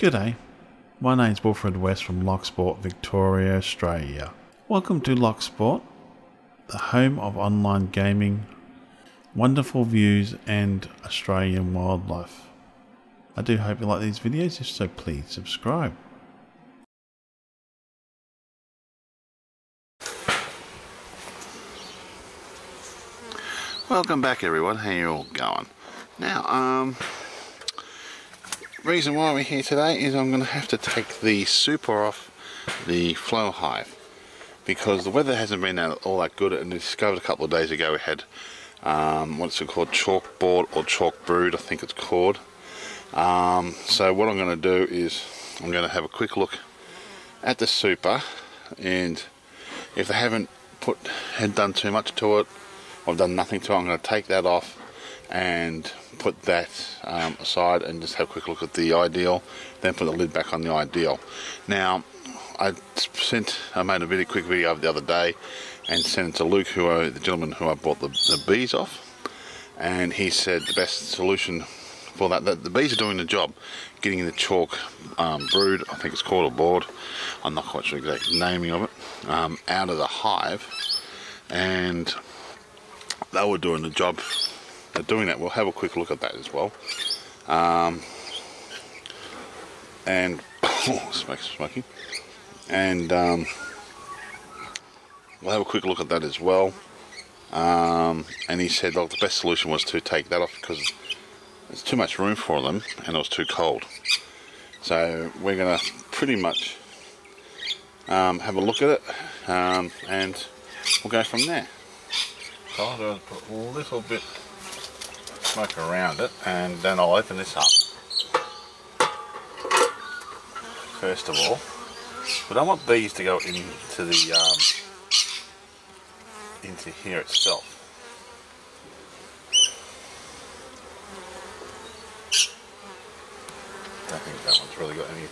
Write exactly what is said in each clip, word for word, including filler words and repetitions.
G'day, my name's Wilfred West from Locksport, Victoria, Australia. Welcome to Locksport, the home of online gaming, wonderful views and Australian wildlife. I do hope you like these videos, if so please subscribe. Welcome back everyone, how you all going? Now, um... reason why we're here today is I'm going to have to take the super off the Flow Hive because the weather hasn't been all that good, and we discovered a couple of days ago we had um, what's it called, chalkboard or chalk brood I think it's called. Um, so what I'm going to do is I'm going to have a quick look at the super, and if they haven't put had done too much to it or done nothing to it, I'm going to take that off and put that um, aside and just have a quick look at the ideal, then put the lid back on the ideal. Now I sent I made a really quick video of the other day and sent it to Luke, who I, the gentleman who I bought the, the bees off, and he said the best solution for that, that the bees are doing the job getting the chalk um, brood, I think it's called, a board, I'm not quite sure the exact naming of it, um, out of the hive, and they were doing the job. They're doing that. We'll have a quick look at that as well. Um, and oh, smokes smoking. And um, we'll have a quick look at that as well. Um, and he said, "Look, the best solution was to take that off because there's too much room for them, and it was too cold." So we're gonna pretty much um, have a look at it, um, and we'll go from there. So I'll do a little bit smoke around it, and then I'll open this up first of all. We don't want bees to go into the um, into here itself. I don't think that one's really got any.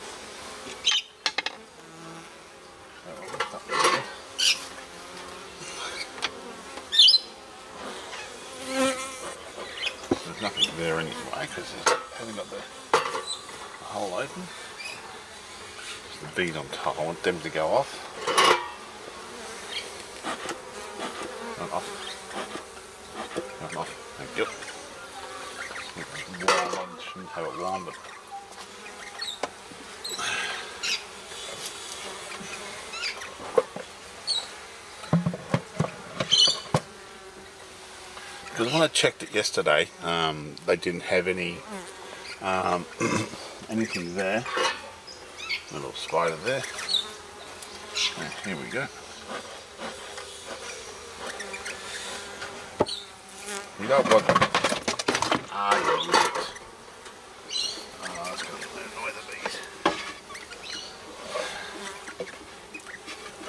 Nothing there anyway because it hasn't got the, the hole open. Just the bead on top. I want them to go off. Not off. Not off. Thank you. Warm. I shouldn't have it warm, but because when I checked it yesterday, um, they didn't have any um, anything there. Little spider there. And here we go. You don't want them. Ah, you idiot. Ah, that's going to annoy the bees. I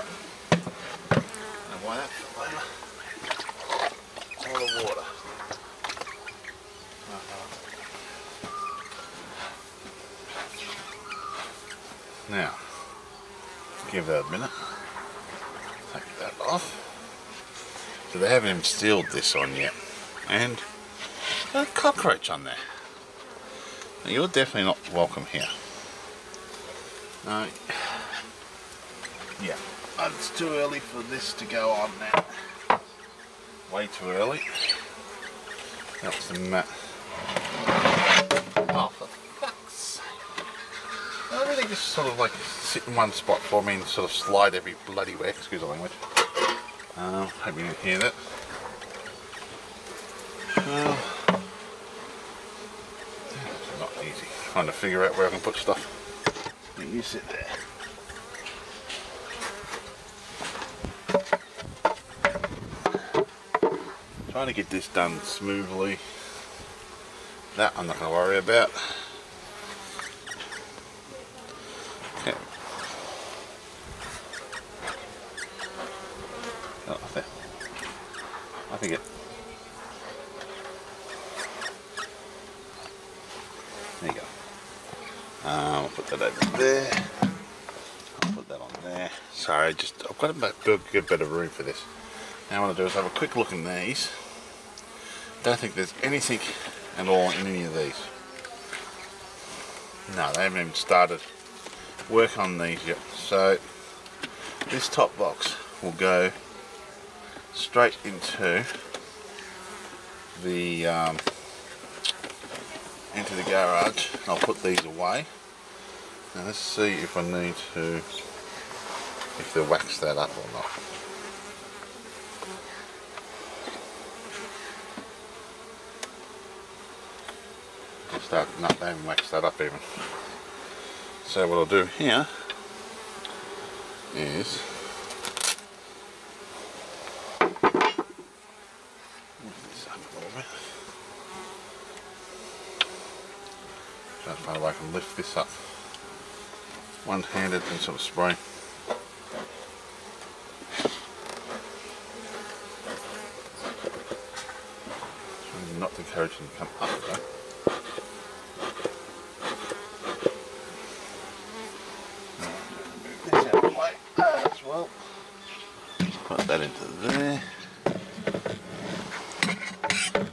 don't know why that fell over. The water. Now, give that a minute. Take that off. So they haven't even sealed this on yet. And a cockroach on there. Now you're definitely not welcome here. No. Yeah, it's too early for this to go on now. Way too early. That's the mat. Oh, for fuck's sake. I really just sort of like sit in one spot for me and sort of slide every bloody way. Excuse the language. Um, hope you didn't hear that. Uh, it's not easy. Trying to figure out where I can put stuff. You sit there. Trying to get this done smoothly. That I'm not going to worry about. Okay. Oh, there. I think it. There you go. Um, I'll put that over there. I'll put that on there. Sorry, just I've got to get better room for this. Now what I'll do is have a quick look in these. Don't think there's anything at all in any of these. No, they haven't even started work on these yet. So this top box will go straight into the um, into the garage. I'll put these away. Now let's see if I need to, if they wax that up or not. Just that, no, they haven't waxed that up even. So what I'll do here is, I can lift this up one-handed and sort of spray. Trying not to encourage them to come up though. Move this out of the way as well. Put that into there.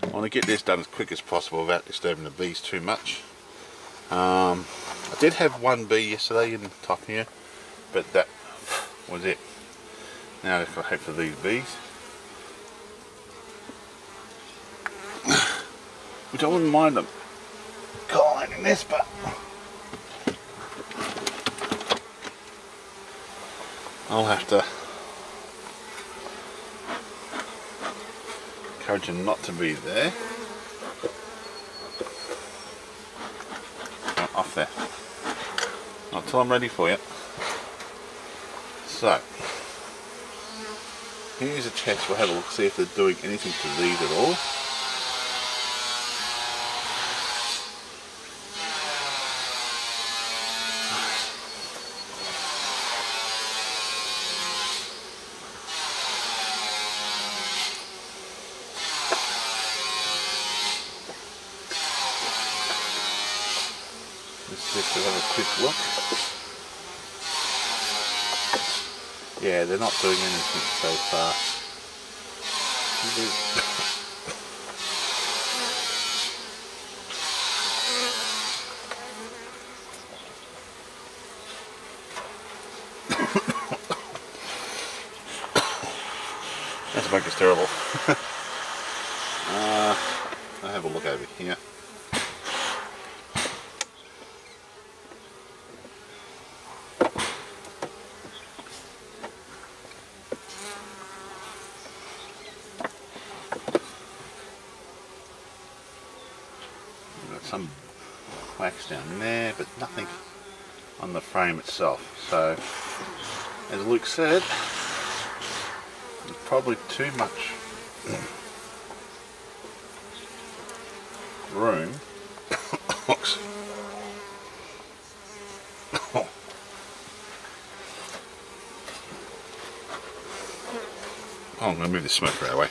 I want to get this done as quick as possible without disturbing the bees too much. Um, I did have one bee yesterday in the top here, but that was it. Now if I hope for these bees, which I wouldn't mind them calling in this, but I'll have to encourage them not to be there. Off there. Not till I'm ready for you. So here's a test. We'll have a look, see if they're doing anything to these at all. Yeah, they're not doing anything so far. That smoke is terrible. uh, I'll have a look over here. Some wax down there, but nothing on the frame itself. So, as Luke said, probably too much room oh, I'm going to move the smoke right away.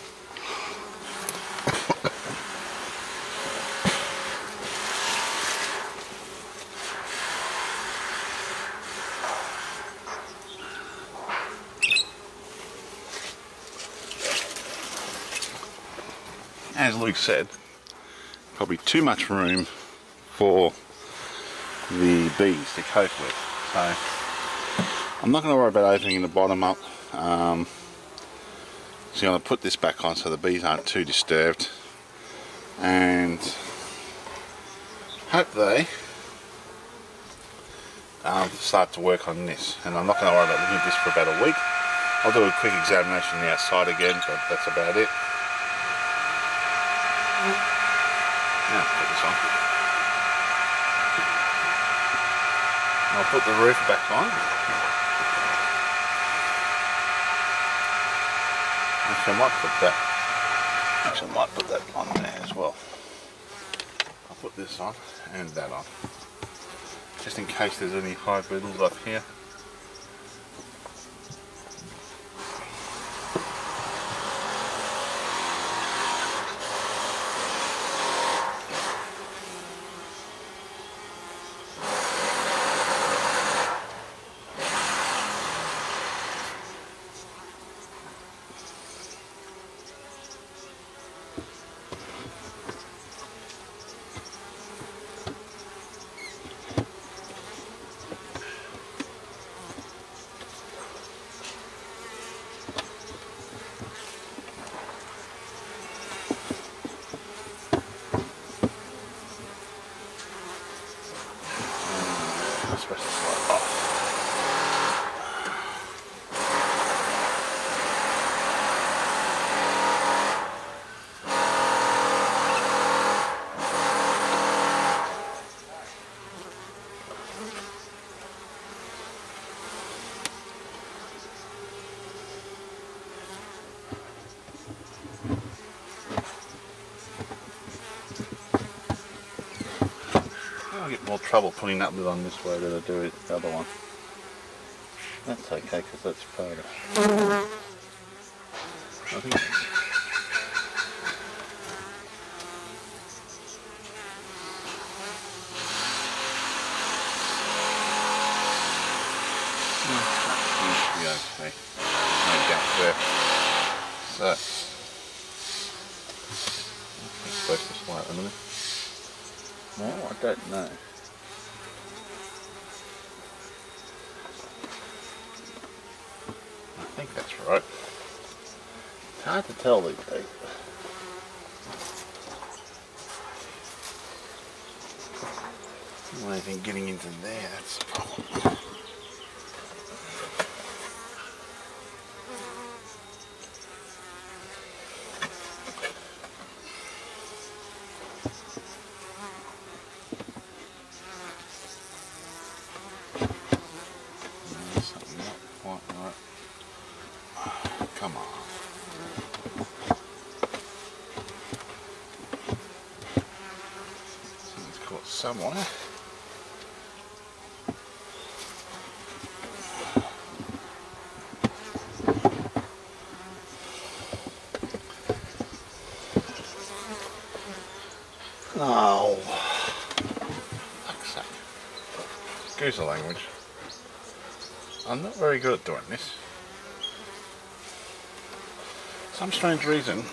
As Luke said, probably too much room for the bees to cope with. So I'm not going to worry about opening the bottom up. Um, so I'm going to put this back on so the bees aren't too disturbed, and hope they um, start to work on this. And I'm not going to worry about looking at this for about a week. I'll do a quick examination on the outside again, but that's about it. Now, put this on. I'll put the roof back on. Actually, I might put that. Actually, I might put that on there as well. I'll put this on and that on, just in case there's any hive beetles up here. Let's press this light off. I get more trouble pulling that one this way than I do it the other one. That's okay because that's further. I think that seems to be okay. No gap there. So, let's focus light a minute. No, I don't know. I think that's right. It's hard to tell these days. I'm not even getting into there, that's the problem. Someone. Oh, fuck's sake. Excuse the language. I'm not very good at doing this. For some strange reason,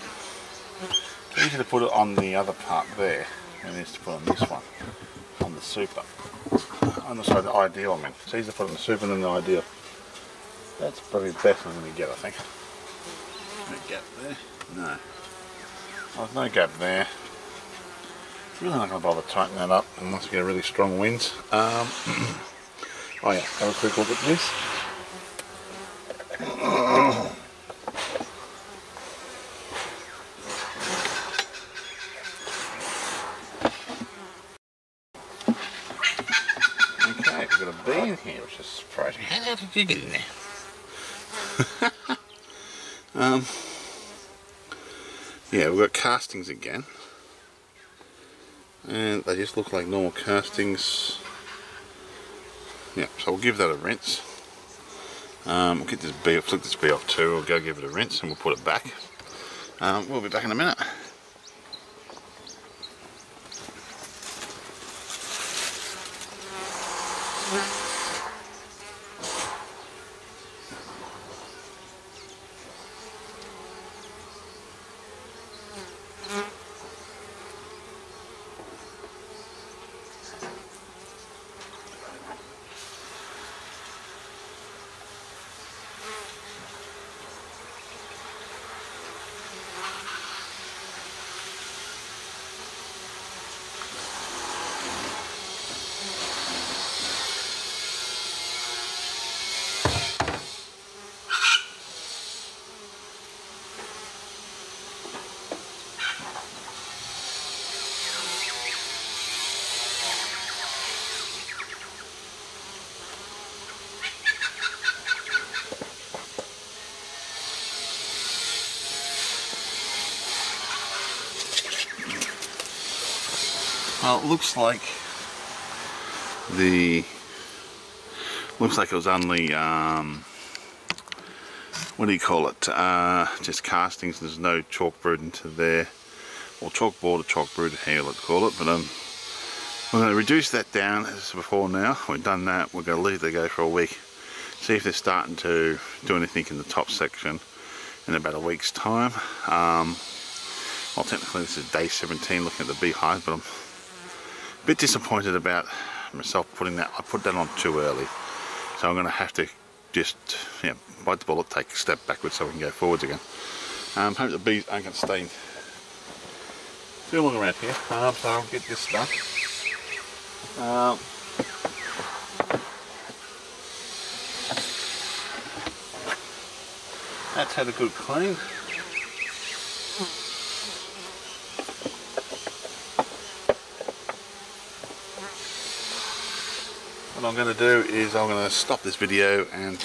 it's easier to put it on the other part there than it is to put on this one. Super. On the side, the ideal, I mean. It's easier to put on the super than the ideal. That's probably the best I'm going to get, I think. No gap there? No. Oh, there's no gap there. Really not going to bother tightening that up unless you get a really strong wind. Um, oh yeah, have a quick look at this. You get in there. um, yeah, we've got castings again, and they just look like normal castings. Yeah, so we'll give that a rinse. Um, we'll get this bee, flick this bee off too. We'll go give it a rinse, and we'll put it back. Um, we'll be back in a minute. Well, it looks like the looks like it was only um, what do you call it? Uh, just castings. There's no chalkboard into there, or chalkboard or chalkboard, how you call it. But um, we're going to reduce that down as before. Now we've done that. We're going to leave they go for a week. See if they're starting to do anything in the top section in about a week's time. Um, well, technically this is day seventeen. Looking at the beehive, but I'm bit disappointed about myself putting that. I put that on too early, so I'm going to have to just yeah, you know, bite the bullet, take a step backwards so we can go forwards again. Um, hope the bees aren't going to stay too long around here, um, so I'll get this done. Um, That's had a good clean. What I'm going to do is I'm going to stop this video and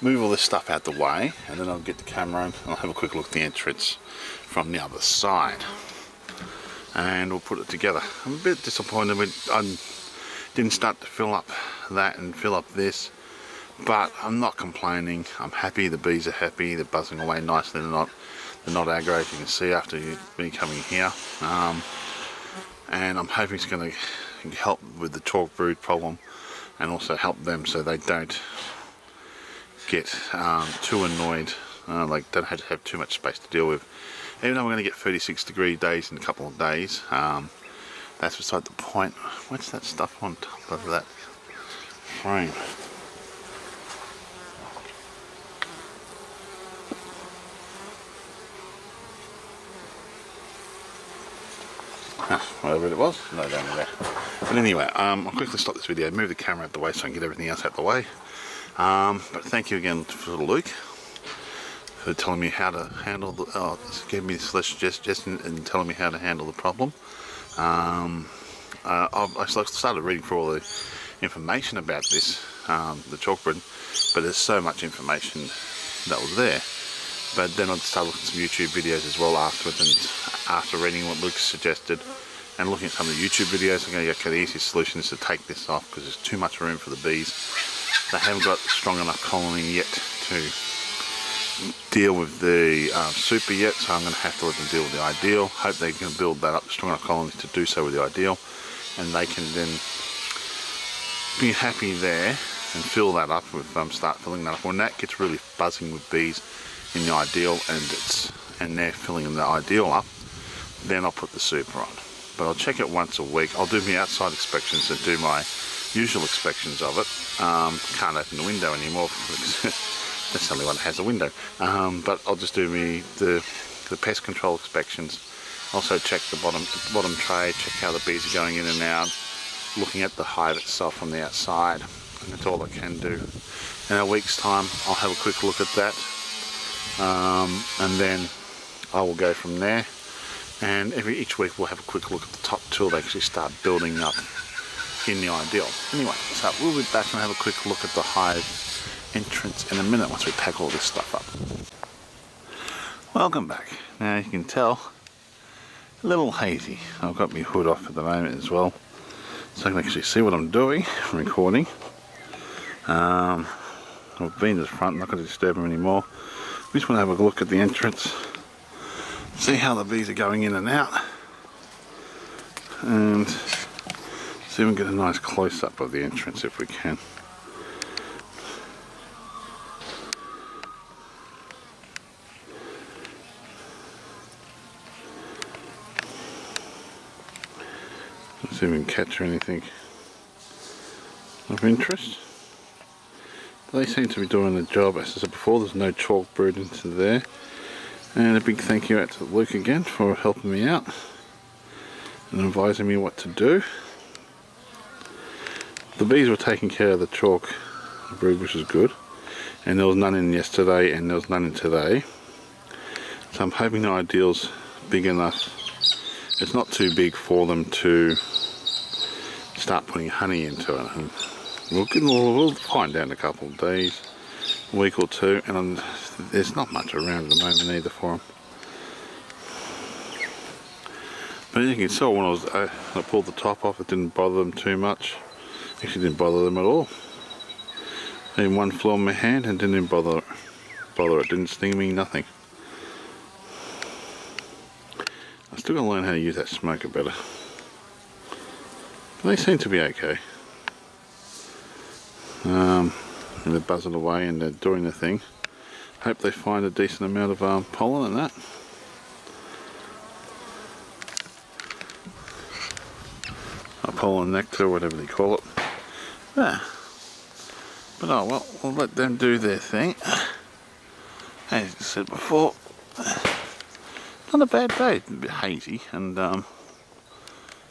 move all this stuff out the way, and then I'll get the camera in and I'll have a quick look at the entrance from the other side, and we'll put it together. I'm a bit disappointed with I didn't start to fill up that and fill up this, but I'm not complaining. I'm happy, the bees are happy, they're buzzing away nicely, they're not, they're not aggro, as you can see after me coming here. Um, and I'm hoping it's going to help with the chalk brood problem and also help them so they don't get um, too annoyed, uh, like don't have to have too much space to deal with. Even though we're going to get thirty-six degree days in a couple of days, um, that's beside the point. What's that stuff on top of that frame? Huh, whatever it was, no down there. But anyway, um, I'll quickly stop this video, move the camera out the way so I can get everything else out the way. Um, but thank you again to Luke for telling me how to handle the, oh, giving me this suggestion and telling me how to handle the problem. Um, uh, I started reading for all the information about this, um, the chalkboard, but there's so much information that was there. But then I started looking at some YouTube videos as well afterwards, and after reading what Luke suggested and looking at some of the YouTube videos, I'm going to go, okay, the easiest solution is to take this off because there's too much room for the bees. They haven't got strong enough colony yet to deal with the um, super yet, so I'm going to have to let them deal with the ideal. Hope they can build that up, strong enough colonies to do so with the ideal, and they can then be happy there and fill that up with um, start filling that up. When that gets really buzzing with bees in the ideal and it's and they're filling the ideal up, then I'll put the super on. But I'll check it once a week. I'll do my outside inspections and do my usual inspections of it. Um, can't open the window anymore because that's the only one that has a window. Um, but I'll just do me the the pest control inspections. Also check the bottom the bottom tray, check how the bees are going in and out, looking at the hive itself from the outside. And that's all I can do. In a week's time, I'll have a quick look at that. Um, and then I will go from there, and every each week we'll have a quick look at the top till they actually start building up in the ideal. Anyway, so we'll be back and have a quick look at the hive entrance in a minute once we pack all this stuff up. Welcome back. Now you can tell, a little hazy. I've got my hood off at the moment as well, so I can actually see what I'm doing. I'm recording. Um, I've been to the front, not going to disturb them anymore. We just want to have a look at the entrance, see how the bees are going in and out, and see if we can get a nice close-up of the entrance if we can. Let's see if we can catch anything of interest. They seem to be doing the job. As I said before, there's no chalk brood into there. And a big thank you out to Luke again for helping me out and advising me what to do. The bees were taking care of the chalk brood, which is good. And there was none in yesterday and there was none in today. So I'm hoping the ideal's big enough. It's not too big for them to start putting honey into it. And We'll, get, we'll find out in a couple of days, a week or two, and I'm, there's not much around at the moment either for them. But as you can tell, when I, was, I, I pulled the top off, it didn't bother them too much. Actually, didn't bother them at all. Even one flew on my hand and didn't even bother, bother it. Didn't sting me, nothing. I'm still going to learn how to use that smoker better. But they seem to be okay. Um, and they're buzzing away and they're doing their thing. Hope they find a decent amount of um, pollen and that. A pollen nectar, whatever they call it. Yeah. But oh well, we'll let them do their thing. As I said before, not a bad day, it's a bit hazy, and um,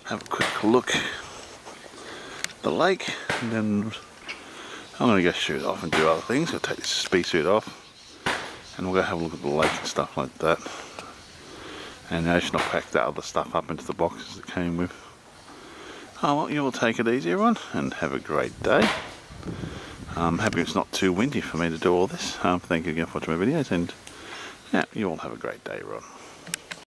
have a quick look at the lake, and then I'm going to go shoot off and do other things. I'll take this speed suit off and we'll go have a look at the lake and stuff like that. And I should have packed that other stuff up into the boxes that came with. Oh well, you will take it easy everyone and have a great day. I'm um, happy it's not too windy for me to do all this. Um, thank you again for watching my videos, and yeah, you all have a great day everyone.